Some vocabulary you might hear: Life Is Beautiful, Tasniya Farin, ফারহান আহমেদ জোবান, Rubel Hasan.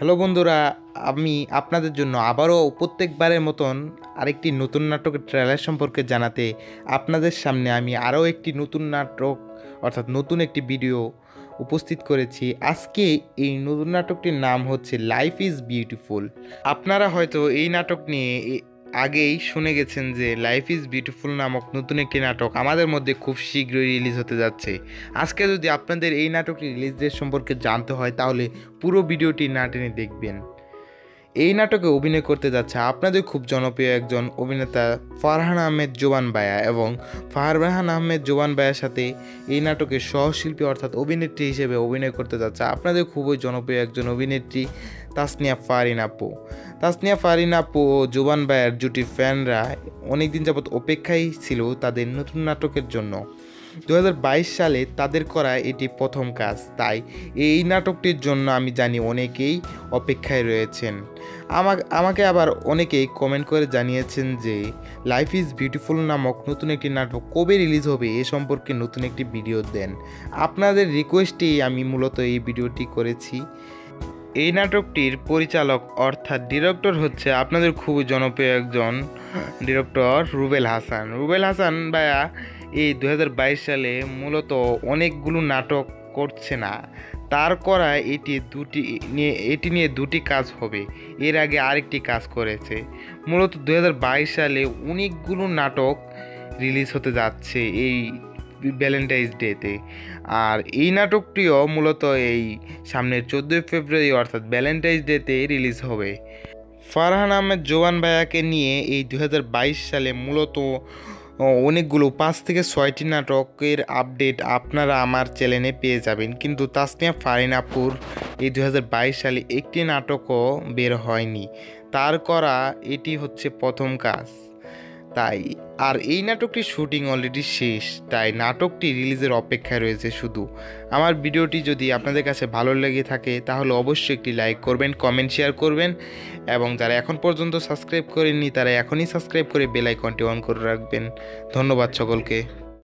Hello বন্ধুরা, আমি আপনাদের জন্য আবারও প্রত্যেকবারের মতন আরেকটি নতুন নাটকের ট্রেলার সম্পর্কে জানাতে আপনাদের সামনে আমি আরও একটি নতুন নাটক অর্থাৎ নতুন একটি ভিডিও উপস্থিত করেছি। আজকে এই নতুন নাটকটির নাম হচ্ছে লাইফ ইজ বিউটিফুল। আপনারা হয়তো এই নাটক নিয়ে আগেই শুনে গেছেন যে লাইফ ইজ বিউটিফুল নামক নতুন একটি নাটক আমাদের মধ্যে খুব শীঘ্রই রিলিজ হতে যাচ্ছে। আজকে যদি আপনাদের এই নাটকটি রিলিজ ডেট সম্পর্কে জানতে হয় তাহলে পুরো ভিডিওটি না টেনে দেখবেন। এই নাটকে অভিনয় করতে যাচ্ছে আপনাদের খুব জনপ্রিয় একজন অভিনেতা ফারহান আহমেদ জোবান ভাইয়া, এবং ফারহান আহমেদ জোবান ভাইয়ার সাথে এই নাটকের সহশিল্পী অর্থাৎ অভিনেত্রী হিসেবে অভিনয় করতে যাচ্ছে আপনাদের খুবই জনপ্রিয় একজন অভিনেত্রী তাসনিয়া ফারিন আপু। তাসনিয়া ফারিন আপু ও জোবান ভাইয়ার জুটির ফ্যানরা অনেকদিন যাবৎ অপেক্ষাই ছিল তাদের নতুন নাটকের জন্য। 2022 সালে তাদের করা এটি প্রথম কাজ, তাই এই নাটকটির জন্য আমি জানি অনেকেই অপেক্ষায় রয়েছেন। আমাকে আবার অনেকেই কমেন্ট করে জানিয়েছেন যে লাইফ ইজ বিউটিফুল নামক নতুন একটি নাটক কবে রিলিজ হবে এ সম্পর্কে নতুন একটি ভিডিও দেন। আপনাদের রিকোয়েস্টেই আমি মূলত এই ভিডিওটি করেছি। এই নাটকটির পরিচালক অর্থাৎ ডিরেক্টর হচ্ছে আপনাদের খুবই জনপ্রিয় একজন ডিরেক্টর রুবেল হাসান। রুবেল হাসান ভাইয়া এই 2022 সালে মূলত অনেকগুলো নাটক করছে না, তার করা এটি নিয়ে দুটি কাজ হবে। এর আগে আরেকটি কাজ করেছে। মূলত 2022 সালে অনেকগুলো নাটক রিলিজ হতে যাচ্ছে এই ভ্যালেন্টাইন্স ডেতে, আর এই নাটকটিও মূলত এই সামনের 14 ফেব্রুয়ারি অর্থাৎ ভ্যালেন্টাইন্স ডেতে রিলিজ হবে। ফারহান আহমেদ জোবান ভাইয়াকে নিয়ে এই 2022 সালে মূলত অনেকগুলো 5 থেকে 6টি নাটকের আপডেট আপনারা আমার চ্যানেলে পেয়ে যাবেন, কিন্তু তাসনিয়া ফারিন আপুর এই 2022 সালে একটি নাটকও বের হয়নি, তার করা এটি হচ্ছে প্রথম কাজ। তাই আর এই নাটকটির শুটিং অলরেডি শেষ, তাই নাটকটি রিলিজের অপেক্ষায় রয়েছে শুধু। আমার ভিডিওটি যদি আপনাদের কাছে ভালো লেগে থাকে তাহলে অবশ্যই একটি লাইক করবেন, কমেন্ট শেয়ার করবেন, এবং যারা এখন পর্যন্ত সাবস্ক্রাইব করেননি তারা এখনই সাবস্ক্রাইব করে বেল আইকনটি অন করে রাখবেন। ধন্যবাদ সকলকে।